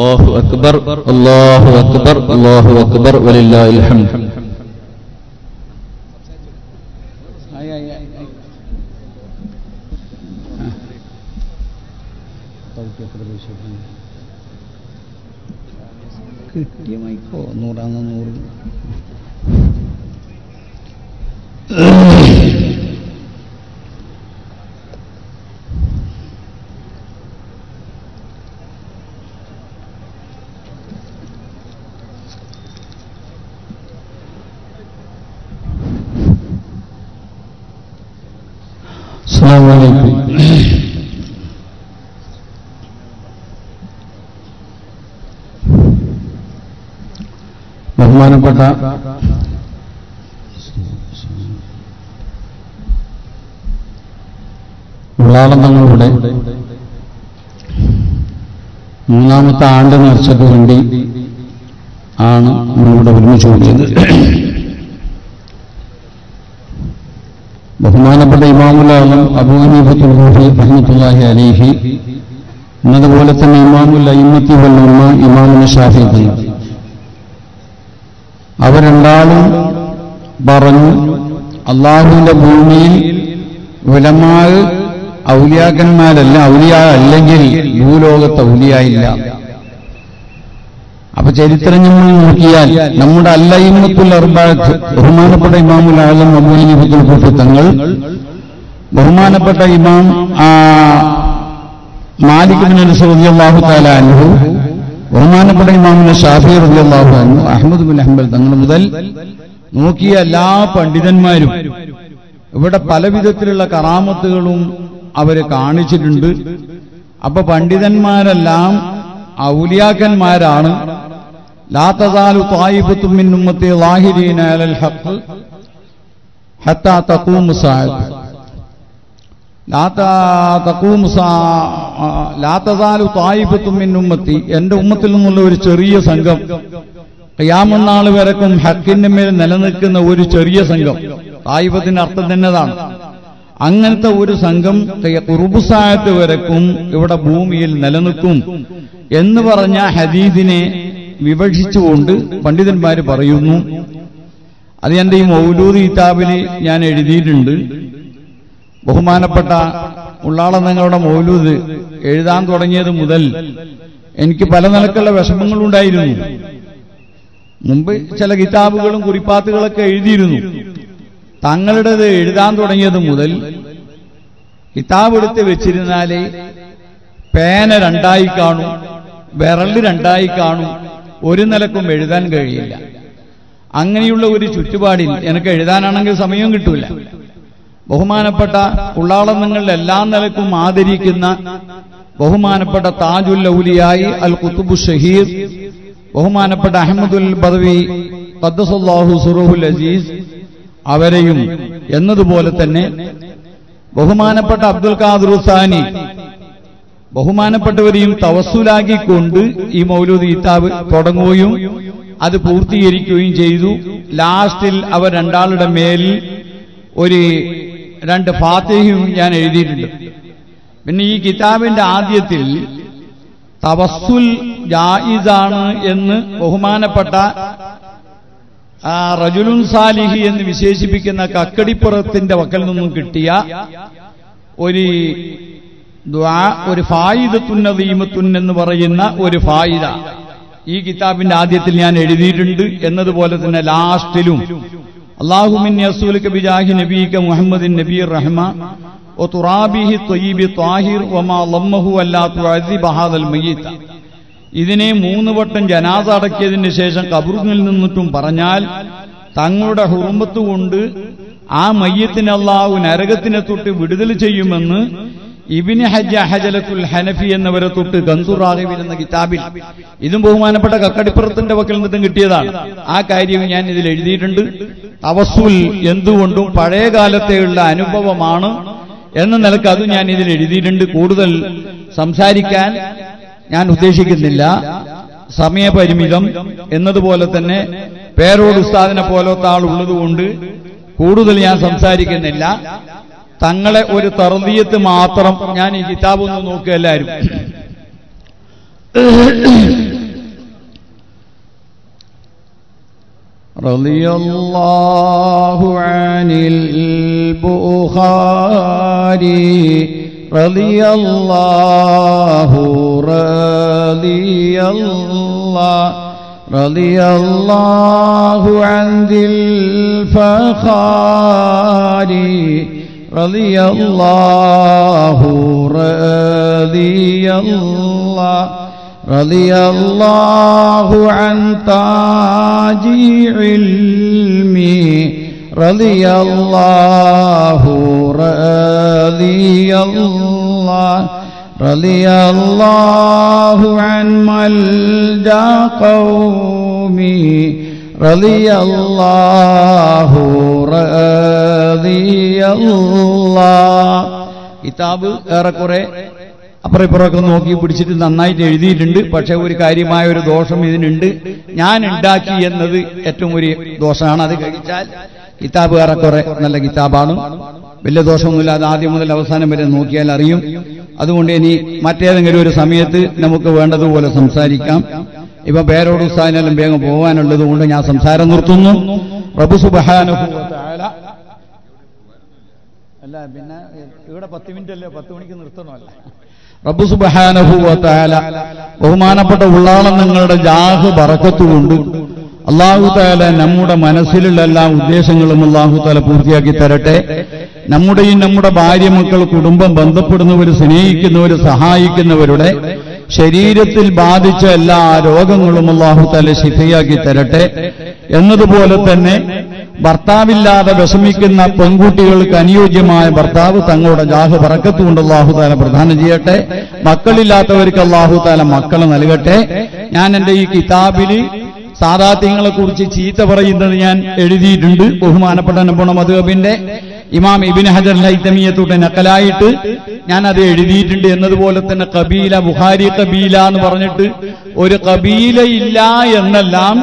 Allahu Akbar, Allahu Akbar, walillahil hamd. Assalamu alaikum. ബഹുമാനപ്പെട്ട ഉള്ളാളങ്ങളുടെ മൂന്നാമത്തെ ആണ്ട് നേർച്ചയ്ക്ക് വേണ്ടി ആണ് നമ്മളുടെ ഒരുമിച്ച് കൂടിയത്. ബഹുമാനപ്പെട്ട ഇമാമുല്ലാഹി അബൂ ഹനീഫത്തുൽ റഹ്മത്തുള്ളാഹി അലൈഹി എന്നതുപോലെ തന്നെ ഇമാമുൽ അഇമ്മത്തി വൽ ഉമ്മ ഇമാമുൽ ശാഫിഈ അവരെന്താളും പറഞ്ഞു അള്ളാഹുവിന്റെ ഭൂമിയിൽ ഉലമാൽ ഔലിയാക്കന്മാരല്ല, ഔലിയാ അല്ലെങ്കിൽ ഭൂലോകത്ത് ഔലിയായില്ല. അപ്പൊ ചരിത്രം നമ്മൾ നോക്കിയാൽ നമ്മുടെ അല്ലയിമത്തുൽ അർബഅത്ത് ബഹുമാനപ്പെട്ട ഇമാമുൽ ആലം അബൂ ഹനീഫത്തുൽ റഹ്മത്തുള്ളാഹി തങ്ങൾ, ബഹുമാനപ്പെട്ട ഇമാം മാലിക് ഇബ്നു അനസ് റളിയല്ലാഹു തആല അൻഹു, ബഹുമാനപ്പെട്ട ഇമാമിന് ഷാഫി റളിയല്ലാഹു അൻഹു, അഹ്മദ് ബിൻ ഹംബൽ തങ്ങൾ മുതൽ നോക്കിയ എല്ലാ പണ്ഡിതന്മാരും ഇവിടെ പലവിധത്തിലുള്ള കറാമത്തുകളും അവര് കാണിച്ചിട്ടുണ്ട്. അപ്പൊ പണ്ഡിതന്മാരെല്ലാം ഔലിയാക്കന്മാരാണ്. ലാ തസാലു ത്വായിഫത്തും മിൻ ഉമ്മത്തി ളാഹിരീന അലൽ ഹഖ് ഹത്താ തഖൂമു സാഅത്ത് ഉമ്മത്തി, എന്റെ ഉമ്മത്തിൽ നിന്നുള്ള ഒരു ചെറിയ സംഘം ഖിയാമനാൾ വരക്കും ഹക്കിന്റെ മേൽ നിലനിൽക്കുന്ന ഒരു ചെറിയ സംഘം, തായിഫത്തിന്റെ അർത്ഥം തന്നെതാണ്, അങ്ങനത്തെ ഒരു സംഘം ഖുർബുസായത്ത് വരക്കും ഇവിടെ ഭൂമിയിൽ നിലനിൽക്കും എന്ന് പറഞ്ഞ ഹദീസിനെ വിവക്ഷിച്ചുകൊണ്ട് പണ്ഡിതന്മാര് പറയുന്നു. അത് എന്റെ ഈ മൗലൂദ് കിതാബിൽ ഞാൻ എഴുതിയിട്ടുണ്ട്. ബഹുമാനപ്പെട്ട ഉള്ളാള തങ്ങളുടെ മൗലൂദ് എഴുതാൻ തുടങ്ങിയത് മുതൽ എനിക്ക് പല നിലക്കുള്ള വിഷമങ്ങളുണ്ടായിരുന്നു. മുമ്പ് ചില കിതാബുകളും കുറിപ്പാത്തുകളൊക്കെ എഴുതിയിരുന്നു. തങ്ങളുടേത് എഴുതാൻ തുടങ്ങിയത് മുതൽ കിതാബ് എടുത്ത് വെച്ചിരുന്നാലേ പേന രണ്ടായി കാണും, വിരൽ രണ്ടായി കാണും, ഒരു നിലക്കും എഴുതാൻ കഴിയില്ല. അങ്ങനെയുള്ള ഒരു ചുറ്റുപാടിൽ എനിക്ക് എഴുതാനാണെങ്കിൽ സമയവും കിട്ടൂല. ബഹുമാനപ്പെട്ട ഉള്ളാളങ്ങളിൽ എല്ലാ നിലക്കും ആദരിക്കുന്ന ബഹുമാനപ്പെട്ട താജുൽ ഔലിയായി അൽ ഖുതുബു ഷഹീർ, ബഹുമാനപ്പെട്ട അഹമ്മദുൽ ബദവി ഖദ്ദസല്ലാഹു സുറഹുൽ അസീസ് അവരെയും, എന്നതുപോലെ തന്നെ ബഹുമാനപ്പെട്ട അബ്ദുൽ ഖാദിർ സാനി, ബഹുമാനപ്പെട്ടവരെയും തവസ്സുലാക്കിക്കൊണ്ട് ഈ മൗലൂദ് കിതാബ് തുടങ്ങുകയും അത് പൂർത്തീകരിക്കുകയും ചെയ്തു. ലാസ്റ്റിൽ അവർ രണ്ടാളുടെ മേൽ ഒരു രണ്ട് ഫാത്തിഹയും ഞാൻ എഴുതിയിട്ടുണ്ട്. പിന്നെ ഈ കിതാബിന്റെ ആദ്യത്തിൽ തവസ്സുൽ ജായിസാണ് എന്ന് ബഹുമാനപ്പെട്ട റജുലുൻ സാലിഹി എന്ന് വിശേഷിപ്പിക്കുന്ന കക്കടിപ്പുറത്തിന്റെ വക്കൽ നിന്നും കിട്ടിയ ഒരു ഫായിദത്തുന്നദീമത്തുൻ എന്ന് പറയുന്ന ഒരു ഫായിദ ഈ കിതാബിന്റെ ആദ്യത്തിൽ ഞാൻ എഴുതിയിട്ടുണ്ട്. എന്നതുപോലെ തന്നെ ലാസ്റ്റിലും അല്ലാഹുമ്മ യസ്അലുക ബിജാഹി നബിക മുഹമ്മദിൻ നബിർ റഹ്മ വ തുറാബിഹി ത്വയ്യിബി ത്വാഹിർ വമാ ലമ്മഹു അല്ലാ തുഅസിബ ഹാദൽ മയ്യിത. ഇതിനെ 3 വട്ടം ജനാസ അടക്കിയതിന് ശേഷം ഖബറിൽ നിന്നിട്ടും പറഞ്ഞാൽ തങ്ങളുടെ ഹുർമത്ത് കൊണ്ട് ആ മയ്യിത്തിനെ അല്ലാഹു നരകത്തിനെ തൊട്ട് വിടുതൽ ചെയ്യുമെന്ന് ഇബ്നു ഹജ്ജ ഹജലത്തുൽ ഹനഫി എന്നവരെ തൊട്ട് ഗൻസുറാഹിബിൽ എന്ന കിതാബിൽ, ഇതും ബഹുമാനപ്പെട്ട കക്കടിപ്പുറത്തിന്റെ വക്കൽ നിന്നും കിട്ടിയതാണ്, ആ കാര്യവും ഞാൻ ഇതിൽ എഴുതിയിട്ടുണ്ട്. തവസ്സുൽ എന്തുകൊണ്ടും പഴയ കാലത്തെയുള്ള അനുഭവമാണ് എന്ന നിലക്ക് അതും ഞാൻ ഇതിൽ എഴുതിയിട്ടുണ്ട്. കൂടുതൽ സംസാരിക്കാൻ ഞാൻ ഉദ്ദേശിക്കുന്നില്ല, സമയപരിമിതം. എന്നതുപോലെ തന്നെ പേരോട് ഉസ്താദിനെ പോലത്തെ ആൾ ഉള്ളതുകൊണ്ട് കൂടുതൽ ഞാൻ സംസാരിക്കുന്നില്ല. തങ്ങളെ ഒരു തർബിയത്ത് മാത്രം. ഞാൻ ഈ കിതാബ് ഒന്ന് നോക്കുക എല്ലാവരും. رضي الله عن البخاري رضي الله عن ذي الفخار رضي الله عن تاج علمي رضي الله عن ملجأ قومي رضي الله കിതാബ് ഏറെക്കുറെ അപ്പുറം ഇപ്പുറമൊക്കെ നോക്കി പിടിച്ചിട്ട് നന്നായിട്ട് എഴുതിയിട്ടുണ്ട്. പക്ഷെ ഒരു കാര്യമായ ഒരു ദോഷം ഇതിനുണ്ട്, ഞാൻ ഉണ്ടാക്കി എന്നത് ഏറ്റവും ഒരു ദോഷമാണ്. അത് കഴിച്ചാൽ കിതാബ് ഏറെക്കുറെ നല്ല കിതാബാണ്, വലിയ ദോഷമൊന്നുമില്ലാതെ ആദ്യം മുതൽ അവസാനം വരെ നോക്കിയാൽ അറിയും. അതുകൊണ്ട് ഇനി മറ്റേതെങ്കിലും ഒരു സമയത്ത് നമുക്ക് വേണ്ടതുപോലെ സംസാരിക്കാം. ഇപ്പൊ പേരോട് ഉസ്താദിനെല്ലാം വേഗം പോകാനുള്ളത് കൊണ്ട് ഞാൻ സംസാരം നിർത്തുന്നു. റബ്ബ് സുബ്ഹാനഹു വ തആല അല്ല പിന്നെ ഇവിടെ 10 മിനിറ്റ് അല്ലേ, 10 മണിക്ക് നിർത്തണമല്ല. റബ്ബ് സുബ്ഹാനഹു വ തആല ബഹുമാനപ്പെട്ട ഉള്ളാളം നിങ്ങളുടെ ജാഹ് ബറക്കത്ത് കൊണ്ട് അല്ലാഹു തആല നമ്മുടെ മനസ്സിലുള്ള എല്ലാ ഉദ്ദേശങ്ങളും അല്ലാഹു തആല പൂർത്തിയാക്കി തരട്ടെ. നമ്മുടെയും നമ്മുടെ ഭാര്യ മക്കൾ കുടുംബം ബന്ധപ്പെടുന്നവർ, സ്നേഹിക്കുന്നവർ, സഹായിക്കുന്നവരുടെ ശരീരത്തിൽ ബാധിച്ച എല്ലാ രോഗങ്ങളും അല്ലാഹു തആല ശിഫയാക്കി തരട്ടെ. എന്നതുപോലെ തന്നെ ഭർത്താവില്ലാതെ വിഷമിക്കുന്ന പെൺകുട്ടികൾക്ക് അനുയോജ്യമായ ഭർത്താവ് തങ്ങളുടെ ജാഹ് ബറക്കത്ത് കൊണ്ട് അല്ലാഹു തആല പ്രദാനം ചെയ്യട്ടെ. മക്കളില്ലാത്തവർക്ക് അല്ലാഹു തആല മക്കളെ നൽകട്ടെ. ഞാൻ എന്റെ ഈ കിതാബിൽ സാദാത്യങ്ങളെ കുറിച്ച് ചീത്ത പറയുന്നത് ഞാൻ എഴുതിയിട്ടുണ്ട്. ബഹുമാനപ്പെട്ട നബുണ മദ്ഹബിന്റെ ഇമാം ഇബ്നു ഹജർ ലൈതമിയെ തൊട്ട് നക്കലായിട്ട് ഞാൻ അത് എഴുതിയിട്ടുണ്ട്. എന്നതുപോലെ തന്നെ കബീല, ബുഖാരി കബീല എന്ന് പറഞ്ഞിട്ട് ഒരു കബീലയില്ല എന്നെല്ലാം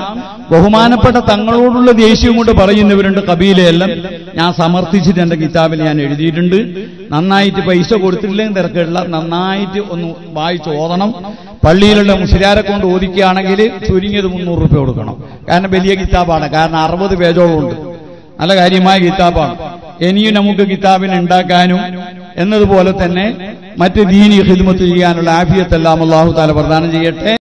ബഹുമാനപ്പെട്ട തങ്ങളോടുള്ള ദേഷ്യം കൊണ്ട് പറയുന്നവരുണ്ട്. കബീലയെല്ലാം ഞാൻ സമർത്ഥിച്ചിട്ട് എന്റെ കിതാബിൽ ഞാൻ എഴുതിയിട്ടുണ്ട്. നന്നായിട്ട് പൈസ കൊടുത്തിട്ടില്ലെങ്കിൽ തിരക്കില്ല, നന്നായിട്ട് ഒന്ന് വായിച്ച് ഓതണം. പള്ളിയിലുള്ള മുസ്ലിയാരെ കൊണ്ട് ഓദിക്കുകയാണെങ്കിൽ ചുരുങ്ങിയത് 300 രൂപ കൊടുക്കണം. കാരണം വലിയ കിതാബാണ്, കാരണം 60 പേജോളുണ്ട്, നല്ല കാര്യമായ കിതാബാണ്. ഇനിയും നമുക്ക് കിതാബിന് ഉണ്ടാക്കാനും എന്നതുപോലെ തന്നെ മറ്റ് ദീനി ഹിദ്മത്ത് ചെയ്യാനുള്ള ആഫിയത്തെല്ലാം അല്ലാഹു തആല പ്രദാനം ചെയ്യട്ടെ.